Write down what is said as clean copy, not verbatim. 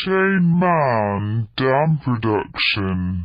Shanemandem, Damn Production.